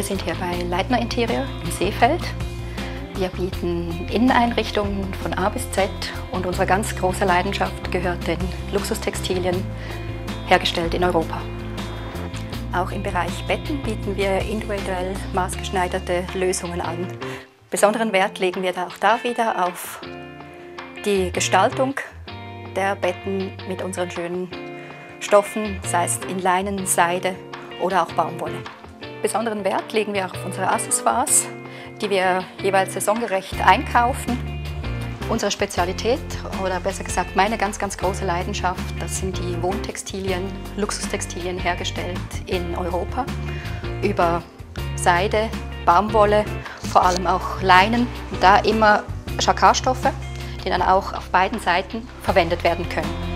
Wir sind hier bei Leitner Interior in Seefeld. Wir bieten Inneneinrichtungen von A bis Z und unsere ganz große Leidenschaft gehört den Luxustextilien, hergestellt in Europa. Auch im Bereich Betten bieten wir individuell maßgeschneiderte Lösungen an. Besonderen Wert legen wir da auch da wieder auf die Gestaltung der Betten mit unseren schönen Stoffen, sei es in Leinen, Seide oder auch Baumwolle. Besonderen Wert legen wir auch auf unsere Accessoires, die wir jeweils saisongerecht einkaufen. Unsere Spezialität, oder besser gesagt meine ganz große Leidenschaft, das sind die Wohntextilien, Luxustextilien hergestellt in Europa. Über Seide, Baumwolle, vor allem auch Leinen, da immer Jacquardstoffe, die dann auch auf beiden Seiten verwendet werden können.